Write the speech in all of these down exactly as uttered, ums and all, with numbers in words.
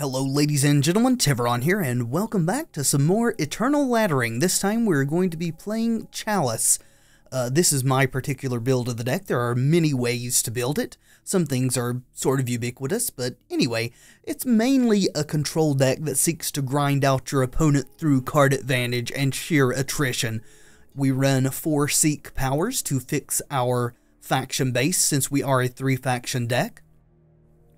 Hello ladies and gentlemen, Tevaron here, and welcome back to some more Eternal Laddering. This time we're going to be playing Chalice. Uh, this is my particular build of the deck. There are many ways to build it. Some things are sort of ubiquitous, but anyway, it's mainly a control deck that seeks to grind out your opponent through card advantage and sheer attrition. We run four Seek Powers to fix our faction base, since we are a three-faction deck.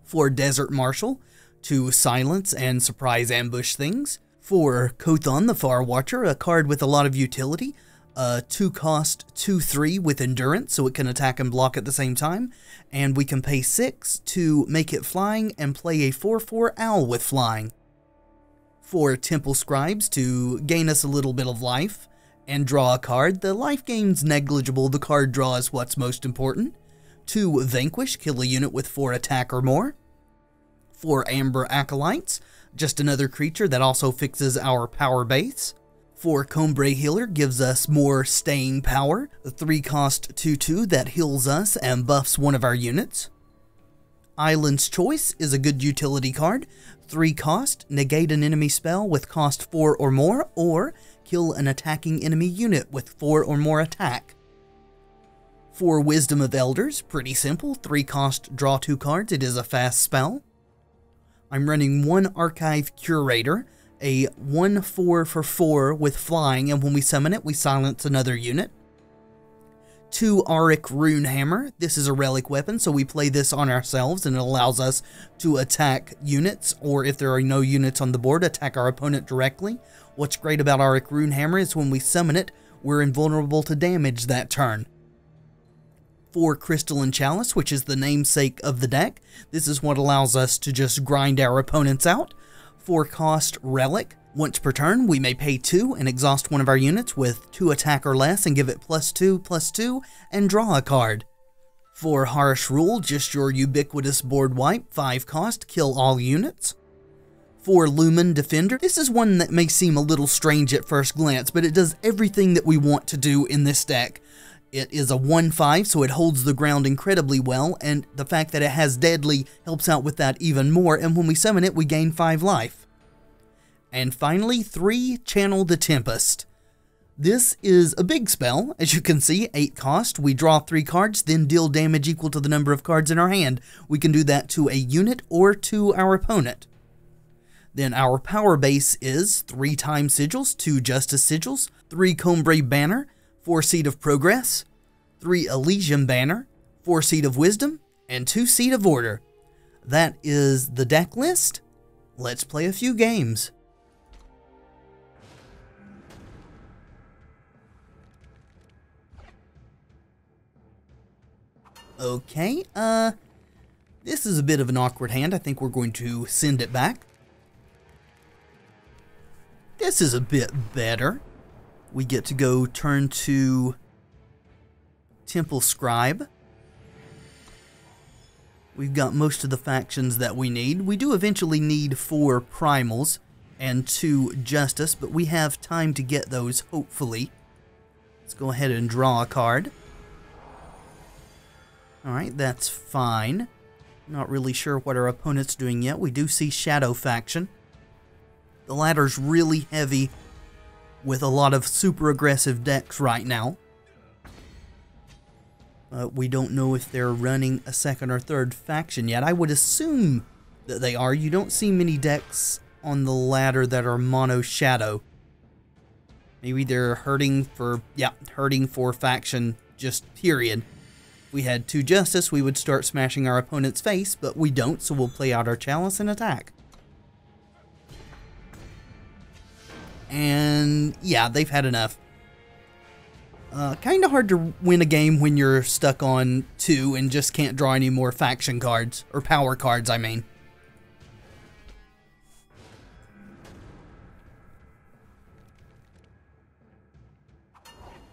Four Desert Marshal to silence and surprise ambush things. For Kothon, the Far-Watcher, a card with a lot of utility. Uh, two cost, two three with endurance, so it can attack and block at the same time. And we can pay six to make it flying and play a four four owl with flying. For Temple Scribes to gain us a little bit of life and draw a card. The life gain's negligible, the card draw is what's most important. two Vanquish, kill a unit with four attack or more. four Amber Acolytes, just another creature that also fixes our power base. four Combrei Healer gives us more staying power, a three cost two two that heals us and buffs one of our units. Eilyn's Choice is a good utility card, three cost, negate an enemy spell with cost four or more, or kill an attacking enemy unit with four or more attack. four Wisdom of Elders, pretty simple, three cost, draw two cards, it is a fast spell. I'm running one Archive Curator, a one four for four with flying, and when we summon it, we silence another unit. two Auric Runehammer. This is a relic weapon, so we play this on ourselves, and it allows us to attack units, or if there are no units on the board, attack our opponent directly. What's great about Auric Runehammer is when we summon it, we're invulnerable to damage that turn. For Crystalline Chalice, which is the namesake of the deck. This is what allows us to just grind our opponents out. four cost relic. Once per turn, we may pay two and exhaust one of our units with two attack or less and give it plus two, plus two, and draw a card. For Harsh Rule, just your ubiquitous board wipe, five cost, kill all units. For Lumen Defender, this is one that may seem a little strange at first glance, but it does everything that we want to do in this deck. It is a one five, so it holds the ground incredibly well, and the fact that it has deadly helps out with that even more, and when we summon it, we gain five life. And finally, three Channel the Tempest. This is a big spell, as you can see, eight cost. We draw three cards, then deal damage equal to the number of cards in our hand. We can do that to a unit or to our opponent. Then our power base is three Time Sigils, two Justice Sigils, three Combrei Banner, four Seat of Progress, three Elysian Banner, four Seat of Wisdom, and two Seat of Order. That is the deck list. Let's play a few games. Okay, uh, this is a bit of an awkward hand. I think we're going to send it back. This is a bit better. We get to go turn to Temple Scribe. We've got most of the factions that we need. We do eventually need four primals and two justice, but we have time to get those, hopefully. Let's go ahead and draw a card. Alright, that's fine. Not really sure what our opponent's doing yet. We do see Shadow Faction. The ladder's really heavy with a lot of super aggressive decks right now. Uh, we don't know if they're running a second or third faction yet. I would assume that they are. You don't see many decks on the ladder that are mono shadow. Maybe they're hurting for, yeah, hurting for faction, just period. If we had two justice, we would start smashing our opponent's face, but we don't, so we'll play out our chalice and attack. And yeah, they've had enough. Uh, kind of hard to win a game when you're stuck on two and just can't draw any more faction cards, or power cards, I mean.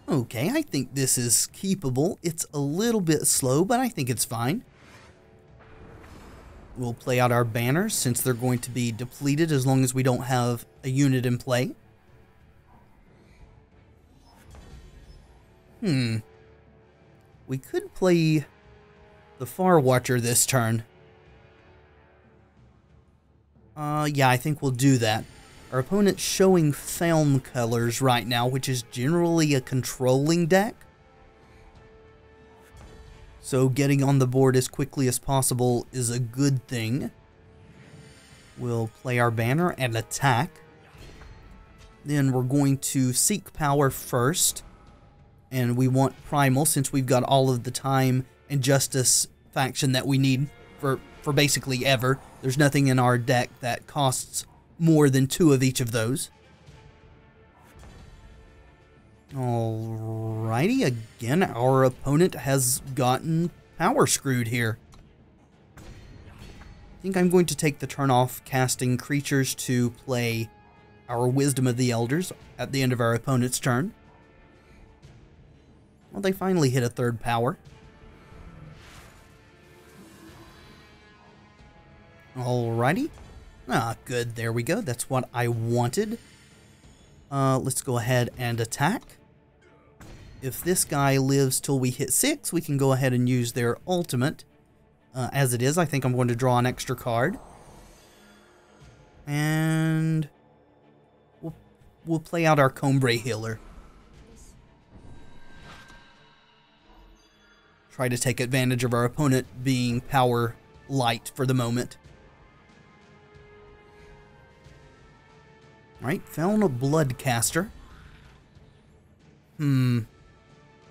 Okay, I think this is keepable. It's a little bit slow, but I think it's fine. We'll play out our banners since they're going to be depleted as long as we don't have a unit in play. Hmm. We could play the Far-Watcher this turn. Uh, yeah, I think we'll do that. Our opponent's showing Feln colors right now, which is generally a controlling deck. So getting on the board as quickly as possible is a good thing. We'll play our banner and attack. Then we're going to Seek Power first. And we want Primal, since we've got all of the Time and Justice faction that we need for, for basically ever. There's nothing in our deck that costs more than two of each of those. Alrighty, again, our opponent has gotten power screwed here. I think I'm going to take the turn off casting creatures to play our Wisdom of the Elders at the end of our opponent's turn. Well, they finally hit a third power. Alrighty. Ah, good. There we go. That's what I wanted. Uh, let's go ahead and attack. If this guy lives till we hit six, we can go ahead and use their ultimate. Uh, as it is, I think I'm going to draw an extra card. And we'll, we'll play out our Combrei Healer. Try to take advantage of our opponent being power light for the moment. Right, Feln a Bloodcaster. Hmm.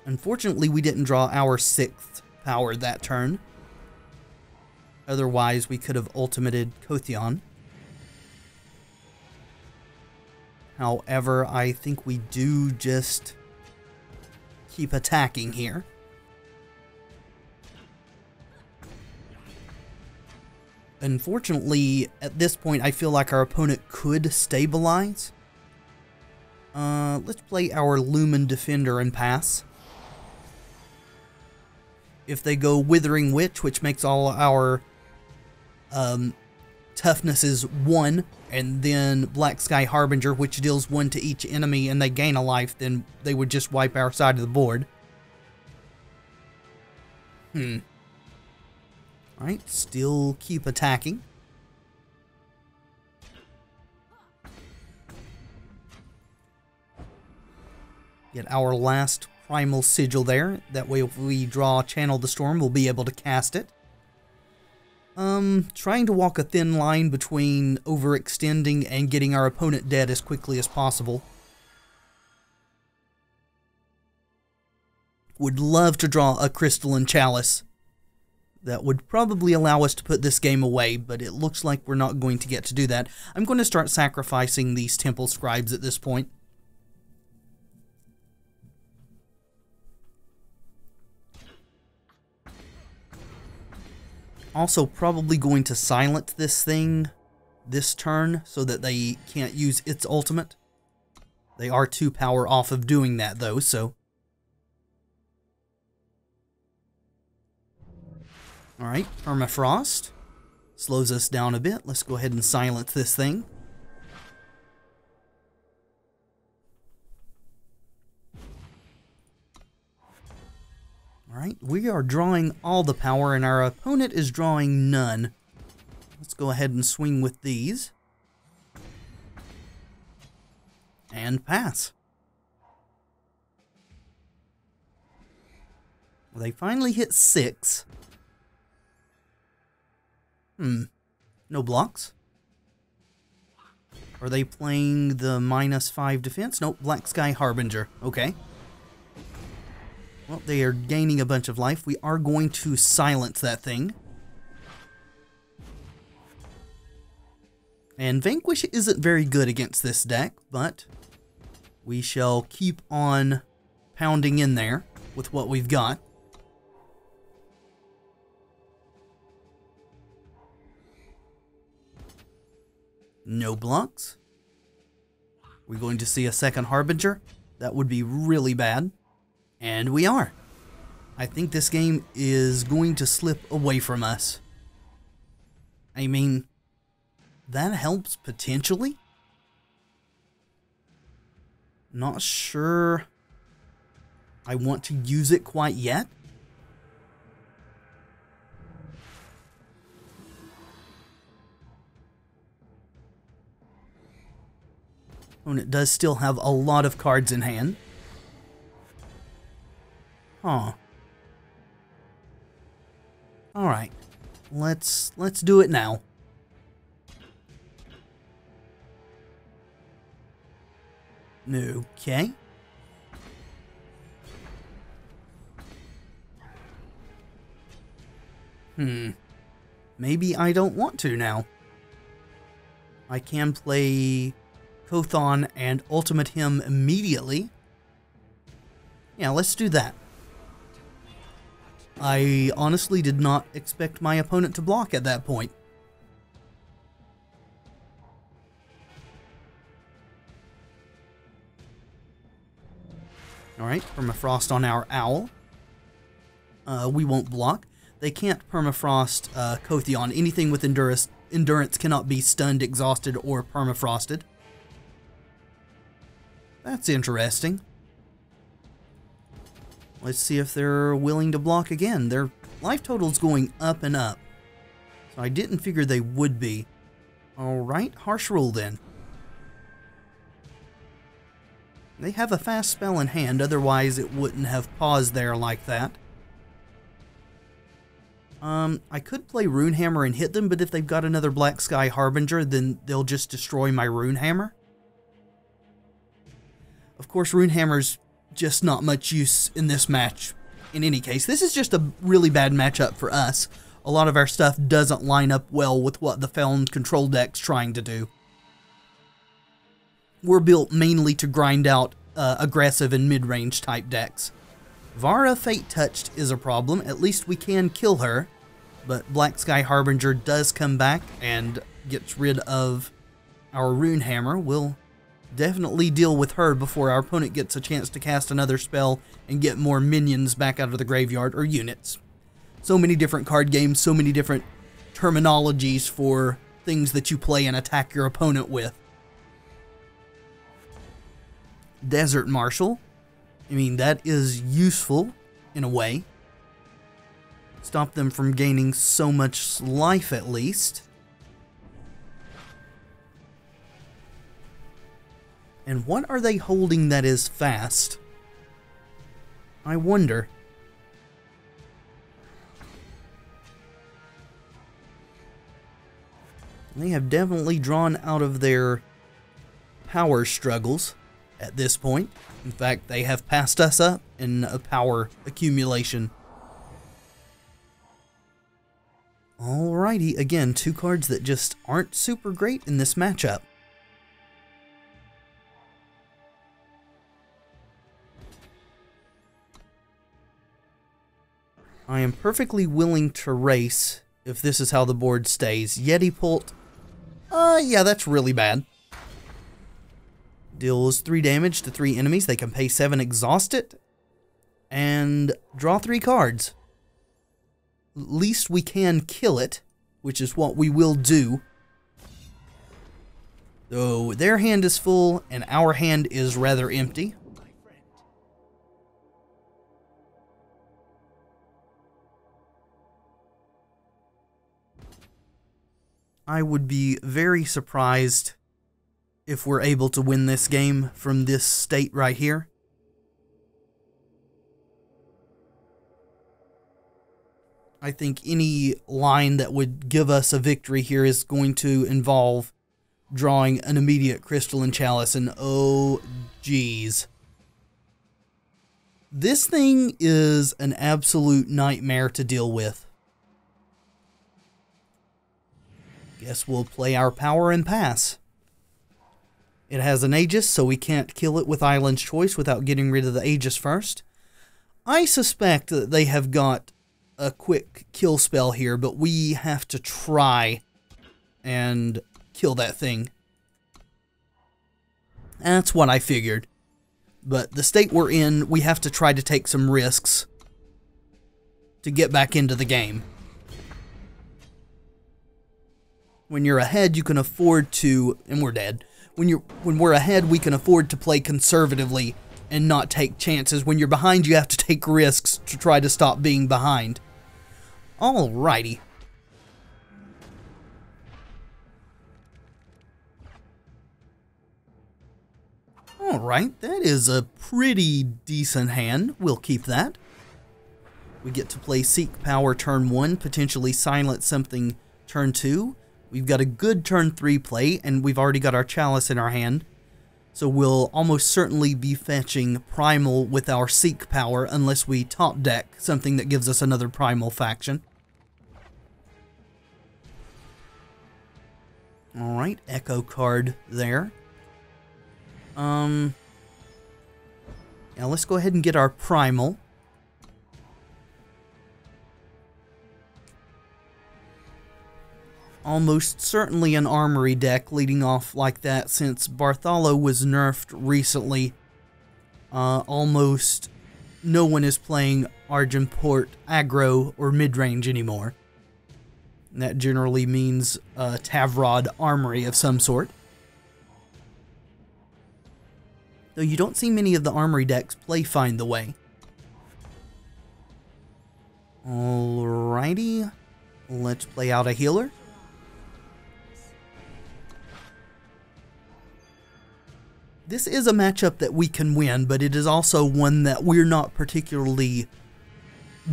Unfortunately, we didn't draw our sixth power that turn. Otherwise, we could have ultimated Kothon. However, I think we do just keep attacking here. Unfortunately, at this point, I feel like our opponent could stabilize. Uh, let's play our Lumen Defender and pass. If they go Withering Witch, which makes all our um, toughnesses one, and then Black Sky Harbinger, which deals one to each enemy, and they gain a life, then they would just wipe our side of the board. Hmm. Alright, still keep attacking. Get our last Primal Sigil there. That way if we draw Channel the Storm, we'll be able to cast it. Um, trying to walk a thin line between overextending and getting our opponent dead as quickly as possible. Would love to draw a Crystalline Chalice. That would probably allow us to put this game away, but it looks like we're not going to get to do that. I'm going to start sacrificing these Temple Scribes at this point. Also, probably going to silence this thing this turn so that they can't use its ultimate. They are two power off of doing that, though, so... Alright, Permafrost slows us down a bit. Let's go ahead and silence this thing. Alright, we are drawing all the power and our opponent is drawing none. Let's go ahead and swing with these. And pass. Well, they finally hit six. Hmm. No blocks. Are they playing the minus five defense? Nope, Black Sky Harbinger. Okay. Well, they are gaining a bunch of life. We are going to silence that thing. And Vanquish isn't very good against this deck, but we shall keep on pounding in there with what we've got. No blocks. We're going to see a second Harbinger. That would be really bad. And we are. I think this game is going to slip away from us. I mean, that helps potentially. Not sure I want to use it quite yet. when it does still have a lot of cards in hand. Huh. Alright. Let's let's do it now. Okay. Hmm. Maybe I don't want to now. I can play Kothon and ultimate him immediately. Yeah, let's do that. I honestly did not expect my opponent to block at that point. Alright, permafrost on our owl. Uh, we won't block. They can't permafrost uh, Kothon. Anything with endurance, endurance cannot be stunned, exhausted, or permafrosted. That's interesting. Let's see if they're willing to block again. Their life total's going up and up. So I didn't figure they would be. Alright, Harsh Rule then. They have a fast spell in hand, otherwise it wouldn't have paused there like that. Um, I could play Runehammer and hit them, but if they've got another Black Sky Harbinger, then they'll just destroy my Runehammer. Of course, Runehammer's just not much use in this match. In any case, this is just a really bad matchup for us. A lot of our stuff doesn't line up well with what the Feln control deck's trying to do. We're built mainly to grind out uh, aggressive and mid-range type decks. Vara Fate Touched is a problem. At least we can kill her. But Black Sky Harbinger does come back and gets rid of our Runehammer. We'll definitely deal with her before our opponent gets a chance to cast another spell and get more minions back out of the graveyard or units. So many different card games, so many different terminologies for things that you play and attack your opponent with. Desert Marshal. I mean, that is useful in a way. Stop them from gaining so much life at least. And what are they holding that is fast? I wonder. They have definitely drawn out of their power struggles at this point. In fact, they have passed us up in a power accumulation. Alrighty, again, two cards that just aren't super great in this matchup. I am perfectly willing to race if this is how the board stays. Yeti Pult. Uh, yeah, that's really bad. Deals three damage to three enemies. They can pay seven, exhaust it, and draw three cards. At least we can kill it, which is what we will do. Though their hand is full, and our hand is rather empty. I would be very surprised if we're able to win this game from this state right here. I think any line that would give us a victory here is going to involve drawing an immediate Crystalline Chalice, and oh geez. This thing is an absolute nightmare to deal with. Guess we'll play our power and pass. It has an Aegis, so we can't kill it with Island's Choice without getting rid of the Aegis first. I suspect that they have got a quick kill spell here, but we have to try and kill that thing. That's what I figured. But the state we're in, we have to try to take some risks to get back into the game. When you're ahead, you can afford to... And we're dead. When you're when we're ahead, we can afford to play conservatively and not take chances. When you're behind, you have to take risks to try to stop being behind. Alrighty. Alright, that is a pretty decent hand. We'll keep that. We get to play Seek Power turn one, potentially silence something turn two. We've got a good turn three play, and we've already got our Chalice in our hand. So we'll almost certainly be fetching Primal with our Seek Power, unless we top deck something that gives us another Primal faction. Alright, Echo card there. Um, now let's go ahead and get our Primal. Almost certainly an Armory deck leading off like that, since Bartholo was nerfed recently. Uh, almost no one is playing Argentport aggro or mid-range anymore. And that generally means a Tavrod Armory of some sort. Though you don't see many of the Armory decks play Find the Way. Alrighty, let's play out a Healer. This is a matchup that we can win, but it is also one that we're not particularly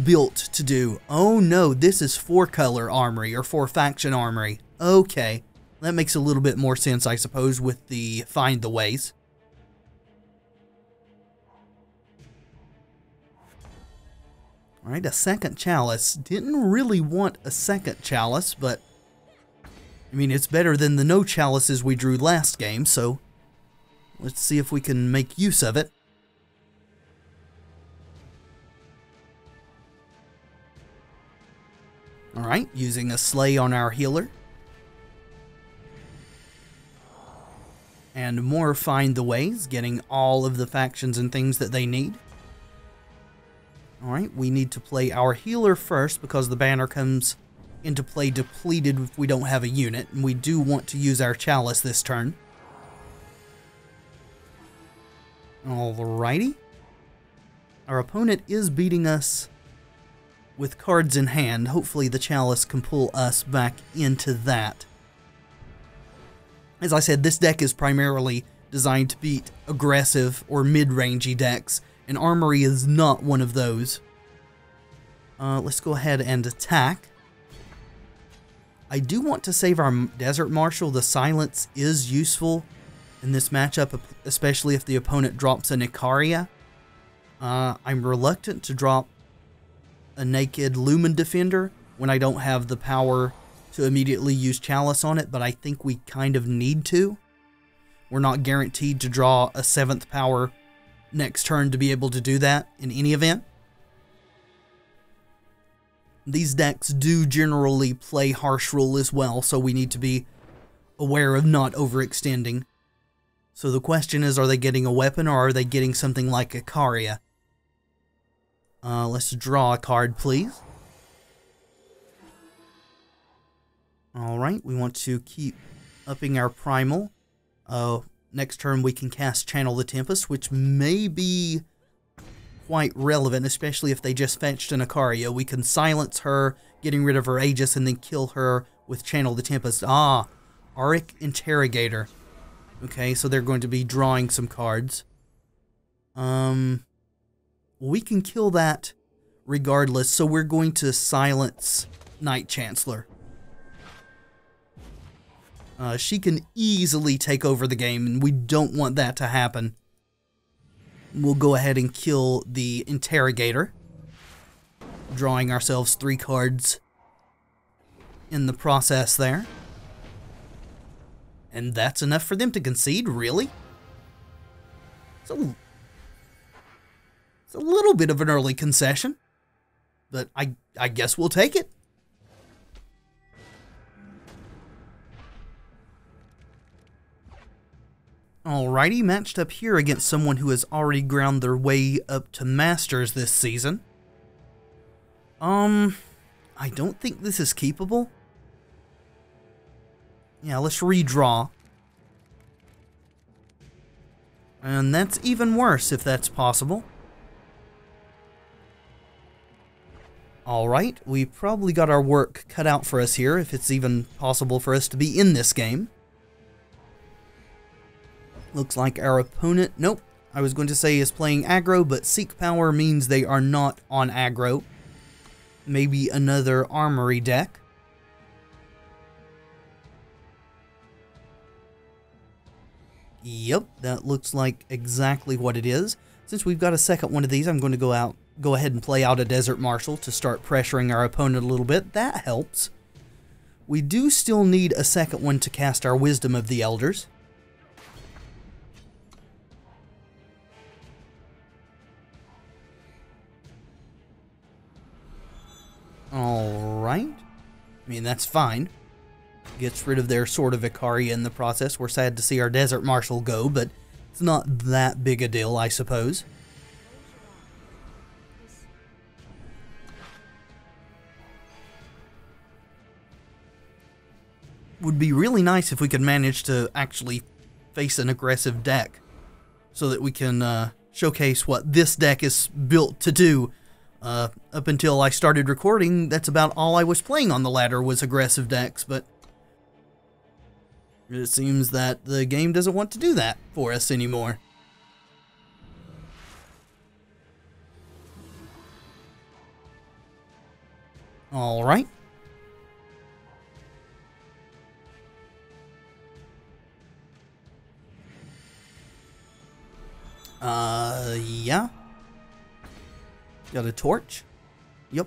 built to do. Oh no, this is four color armory or four faction armory. Okay, that makes a little bit more sense, I suppose, with the Find the Ways. Alright, a second Chalice. Didn't really want a second Chalice, but I mean, it's better than the no Chalices we drew last game, so let's see if we can make use of it. Alright, using a Slay on our Healer. And more Find the Ways, getting all of the factions and things that they need. Alright, we need to play our Healer first because the Banner comes into play depleted if we don't have a unit, and we do want to use our Chalice this turn. Alrighty. Our opponent is beating us with cards in hand. Hopefully the Chalice can pull us back into that. As I said, this deck is primarily designed to beat aggressive or mid-rangey decks, and Armory is not one of those. Uh, let's go ahead and attack. I do want to save our Desert Marshal. The silence is useful in this matchup, especially if the opponent drops an Icaria. Uh, I'm reluctant to drop a naked Lumen Defender when I don't have the power to immediately use Chalice on it, but I think we kind of need to. We're not guaranteed to draw a seventh power next turn to be able to do that in any event. These decks do generally play Harsh Rule as well, so we need to be aware of not overextending. So the question is, are they getting a weapon or are they getting something like Icaria? Uh, let's draw a card, please. Alright, we want to keep upping our Primal. Uh, next turn we can cast Channel the Tempest, which may be quite relevant, especially if they just fetched an Icaria. We can silence her, getting rid of her Aegis, and then kill her with Channel the Tempest. Ah, Auric Interrogator. Okay, so they're going to be drawing some cards. Um, we can kill that regardless, so we're going to silence Night Chancellor. Uh, she can easily take over the game, and we don't want that to happen. We'll go ahead and kill the Interrogator, drawing ourselves three cards in the process there. And that's enough for them to concede, really? It's a, it's a little bit of an early concession, but I, I guess we'll take it. Alrighty, matched up here against someone who has already ground their way up to Masters this season. Um, I don't think this is keepable. Yeah, let's redraw. And that's even worse if that's possible. Alright, we probably got our work cut out for us here, if it's even possible for us to be in this game. Looks like our opponent, nope, I was going to say is playing aggro, but Seek Power means they are not on aggro. Maybe another armory deck. Yep, that looks like exactly what it is. Since we've got a second one of these, I'm going to go out, go ahead and play out a Desert Marshal to start pressuring our opponent a little bit. That helps. We do still need a second one to cast our Wisdom of the Elders. Alright. I mean, that's fine. Gets rid of their Sword of Icaria in the process. We're sad to see our Desert Marshal go, but it's not that big a deal, I suppose. Would be really nice if we could manage to actually face an aggressive deck so that we can uh, showcase what this deck is built to do. Uh, up until I started recording, that's about all I was playing on the ladder was aggressive decks, but it seems that the game doesn't want to do that for us anymore. Alright. Uh, yeah. Got a torch. Yep.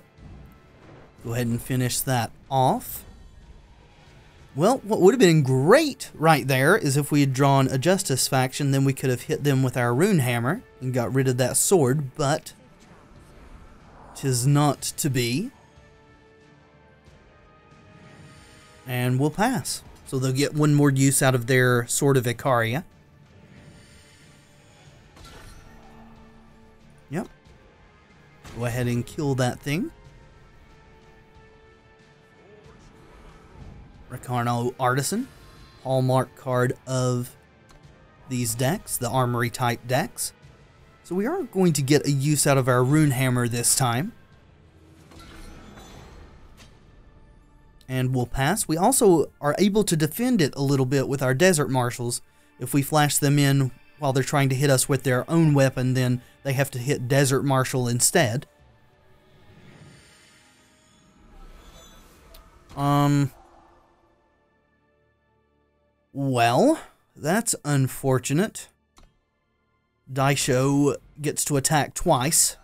Go ahead and finish that off. Well, what would have been great right there is if we had drawn a Justice faction, then we could have hit them with our Runehammer and got rid of that sword, but 'tis not to be. And we'll pass. So they'll get one more use out of their Sword of Icaria. Yep. Go ahead and kill that thing. Recarno Artisan, hallmark card of these decks, the armory type decks. So we are going to get a use out of our Runehammer this time. And we'll pass. We also are able to defend it a little bit with our Desert Marshals. If we flash them in while they're trying to hit us with their own weapon, then they have to hit Desert Marshal instead. Um... Well, that's unfortunate. Daisho gets to attack twice.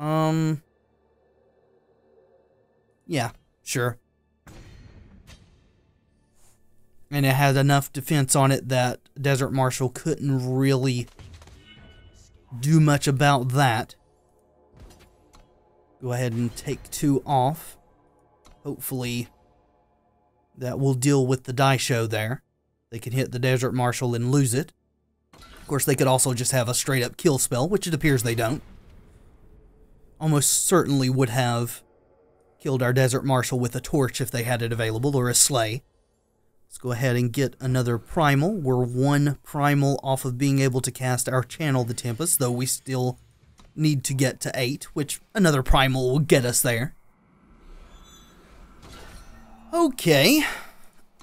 Um... Yeah, sure. And it had enough defense on it that Desert Marshal couldn't really do much about that. Go ahead and take two off. Hopefully that will deal with the Daisho there. They can hit the Desert Marshal and lose it. Of course, they could also just have a straight-up kill spell, which it appears they don't. Almost certainly would have killed our Desert Marshal with a torch if they had it available, or a sleigh. Let's go ahead and get another primal. We're one primal off of being able to cast our Channel the Tempest, though we still need to get to eight, which another primal will get us there. Okay,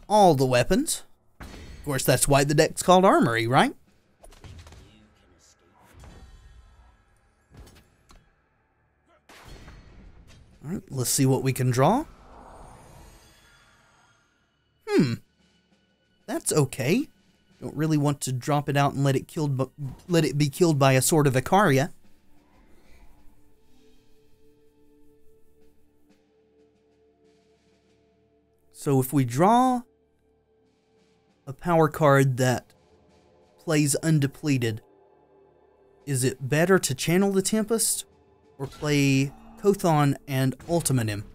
all the weapons. Of course, that's why the deck's called Armory, right? Alright, let's see what we can draw. Hmm, that's okay. Don't really want to drop it out and let it, killed, let it be killed by a Sword of Icaria. So if we draw a power card that plays undepleted, is it better to Channel the Tempest or play Kothon and Ultimanum?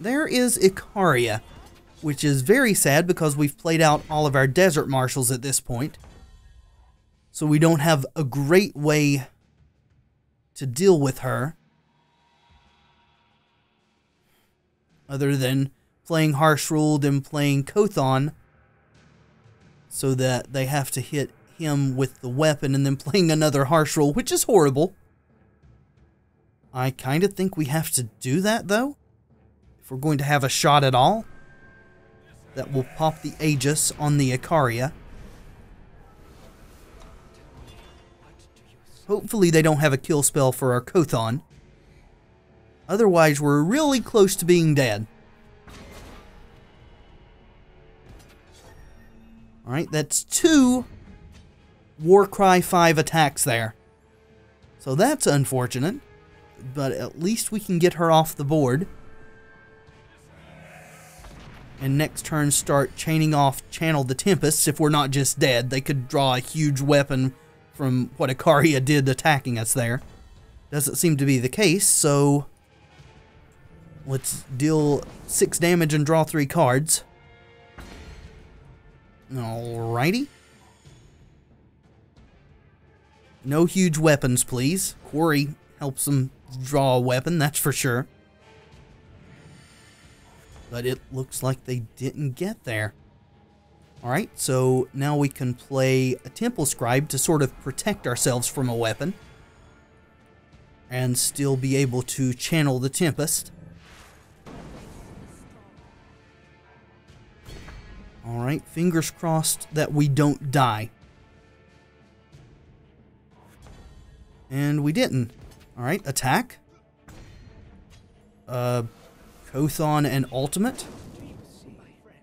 There is Icaria, which is very sad because we've played out all of our Desert Marshals at this point. So we don't have a great way to deal with her, other than playing Harsh Rule, then playing Kothon so that they have to hit him with the weapon, and then playing another Harsh Rule, which is horrible. I kind of think we have to do that, though, if we're going to have a shot at all. that will pop the Aegis on the Icaria. Hopefully they don't have a kill spell for our Kothon. Otherwise, we're really close to being dead. Alright, that's two Warcry five attacks there. So that's unfortunate, but at least we can get her off the board. And next turn start chaining off Channel the Tempest if we're not just dead. They could draw a huge weapon from what Icaria did attacking us there. Doesn't seem to be the case, so let's deal six damage and draw three cards. Alrighty. No huge weapons, please. Quarry helps them draw a weapon, that's for sure. But it looks like they didn't get there. Alright, so now we can play a Temple Scribe to sort of protect ourselves from a weapon. And still be able to channel the Tempest. Alright, fingers crossed that we don't die. And we didn't. Alright, attack. Uh, Kothon and ultimate.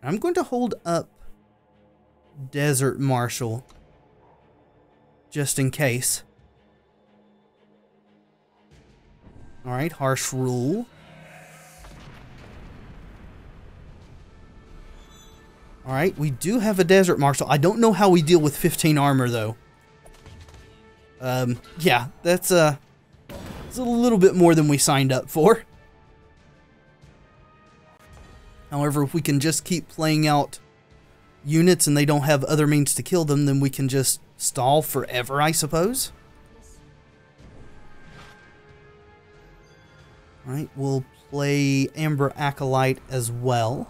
I'm going to hold up Desert Marshal, just in case. Alright, Harsh Rule. Alright, we do have a Desert Marshal. I don't know how we deal with fifteen armor, though. Um, yeah, that's, uh, that's a little bit more than we signed up for. However, if we can just keep playing out units and they don't have other means to kill them, then we can just stall forever, I suppose. Alright, we'll play Amber Acolyte as well.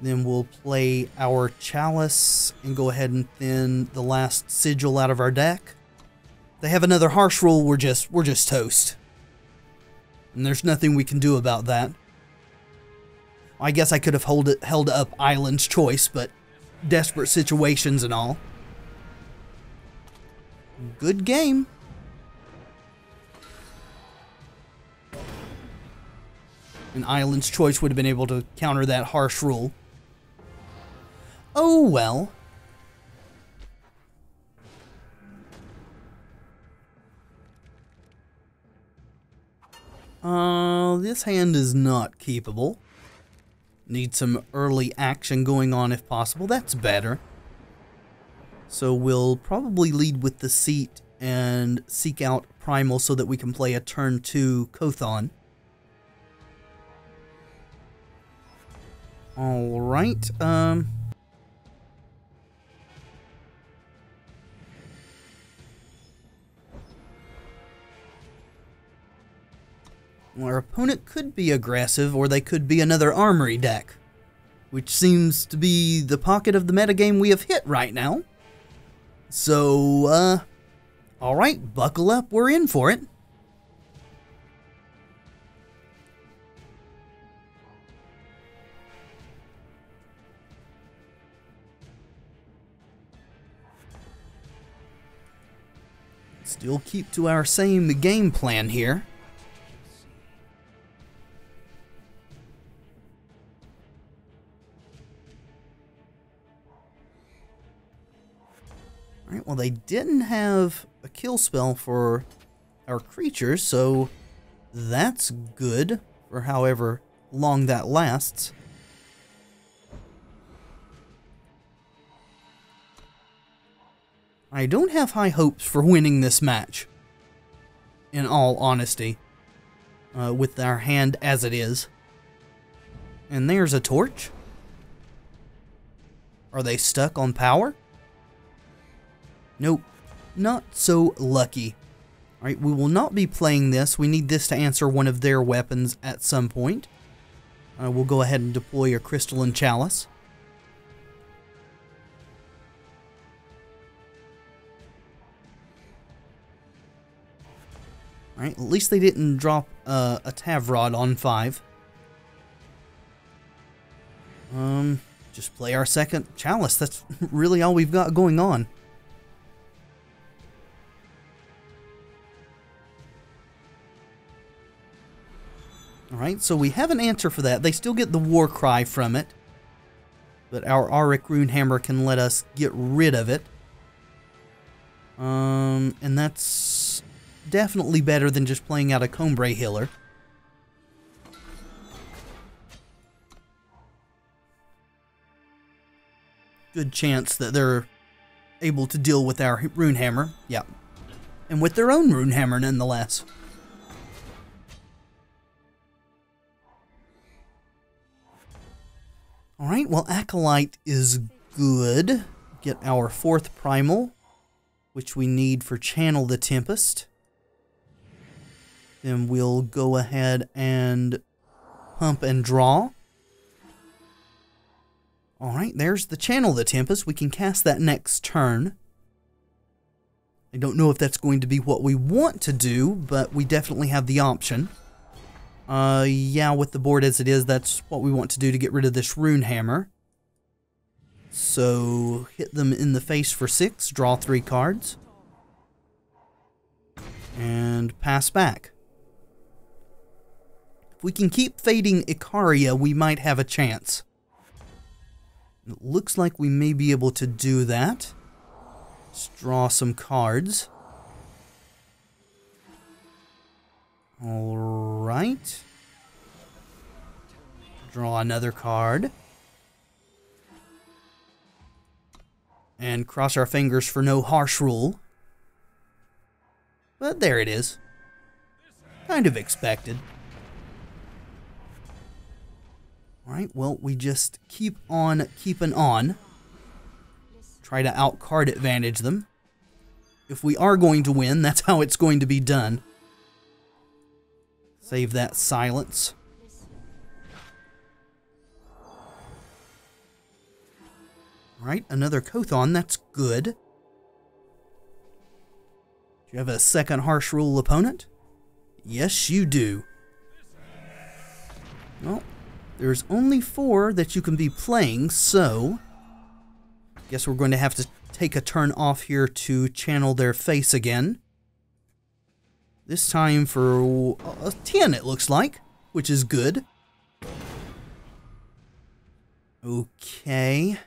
Then we'll play our Chalice and go ahead and thin the last Sigil out of our deck. They have another Harsh Rule, we're just, we're just toast. And there's nothing we can do about that. I guess I could have hold it, held up Eilyn's Choice, but desperate situations and all. Good game. And Eilyn's Choice would have been able to counter that Harsh Rule. Oh well. Uh, this hand is not keepable. Need some early action going on if possible. That's better. So we'll probably lead with the Seat and seek out Primal so that we can play a turn two Kothon. Alright, um... our opponent could be aggressive, or they could be another armory deck, which seems to be the pocket of the metagame we have hit right now. So, uh, alright, buckle up, we're in for it. Still keep to our same game plan here. Alright, well they didn't have a kill spell for our creatures, so that's good for however long that lasts. I don't have high hopes for winning this match, in all honesty, uh, with our hand as it is. And there's a torch. Are they stuck on power? Nope, not so lucky. Alright, we will not be playing this. We need this to answer one of their weapons at some point. Uh, we'll go ahead and deploy a Crystalline Chalice. Alright, at least they didn't drop uh, a Tevaron on five. Um, just play our second Chalice. That's really all we've got going on. Alright, so we have an answer for that. They still get the war cry from it, but our Auric Runehammer can let us get rid of it. Um, and that's definitely better than just playing out a Combrei Healer. Good chance that they're able to deal with our Runehammer. Yeah. And with their own Runehammer, nonetheless. Alright, well, Acolyte is good. Get our fourth Primal, which we need for Channel the Tempest. Then we'll go ahead and pump and draw. Alright, there's the Channel the Tempest. We can cast that next turn. I don't know if that's going to be what we want to do, but we definitely have the option. Uh, yeah, with the board as it is, that's what we want to do to get rid of this Runehammer. So, hit them in the face for six, draw three cards, and pass back. If we can keep fading Icaria, we might have a chance. It looks like we may be able to do that. Let's draw some cards. Alright. Draw another card. And cross our fingers for no Harsh Rule. But there it is. Kind of expected. Alright, well, we just keep on keeping on. Try to out-card advantage them. If we are going to win, that's how it's going to be done. Save that silence. Alright, another Kothon, that's good. Do you have a second Harsh Rule opponent? Yes, you do. Well, there's only four that you can be playing, so I guess we're going to have to take a turn off here to channel their face again. This time for a ten, it looks like, which is good. Okay.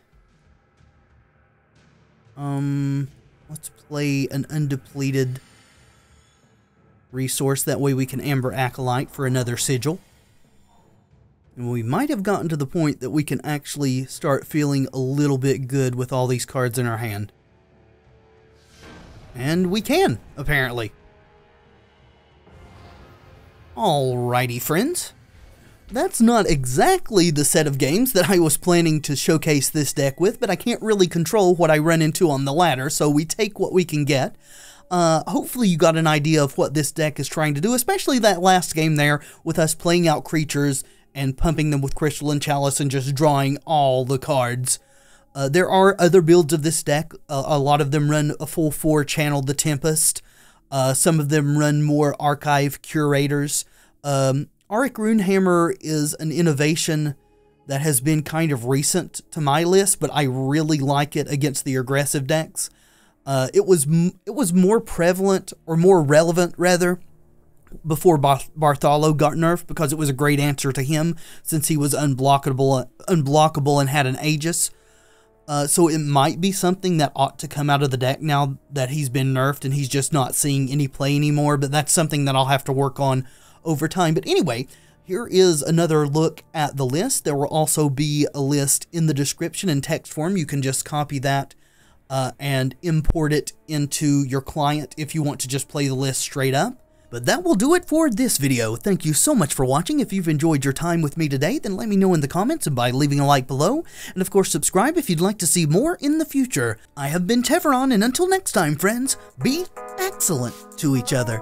Um, let's play an undepleted resource. That way we can Amber Acolyte for another Sigil. And we might have gotten to the point that we can actually start feeling a little bit good with all these cards in our hand. And we can, apparently. Alrighty, friends. That's not exactly the set of games that I was planning to showcase this deck with, but I can't really control what I run into on the ladder, so we take what we can get. Uh, hopefully you got an idea of what this deck is trying to do, especially that last game there with us playing out creatures and pumping them with Crystalline Chalice and just drawing all the cards. Uh, there are other builds of this deck. Uh, a lot of them run a full four Channel the Tempest. Uh, some of them run more Archive Curators. Um, Auric Runehammer is an innovation that has been kind of recent to my list, but I really like it against the aggressive decks. Uh, it was m it was more prevalent, or more relevant rather, before Bar Bartholo got nerfed, because it was a great answer to him since he was unblockable, unblockable and had an Aegis. Uh, so it might be something that ought to come out of the deck now that he's been nerfed and he's just not seeing any play anymore, but that's something that I'll have to work on over time. But anyway, here is another look at the list. There will also be a list in the description in text form. You can just copy that uh, and import it into your client if you want to just play the list straight up. But that will do it for this video. Thank you so much for watching. If you've enjoyed your time with me today, then let me know in the comments and by leaving a like below. And of course, subscribe if you'd like to see more in the future. I have been Tevaron, and until next time, friends, be excellent to each other.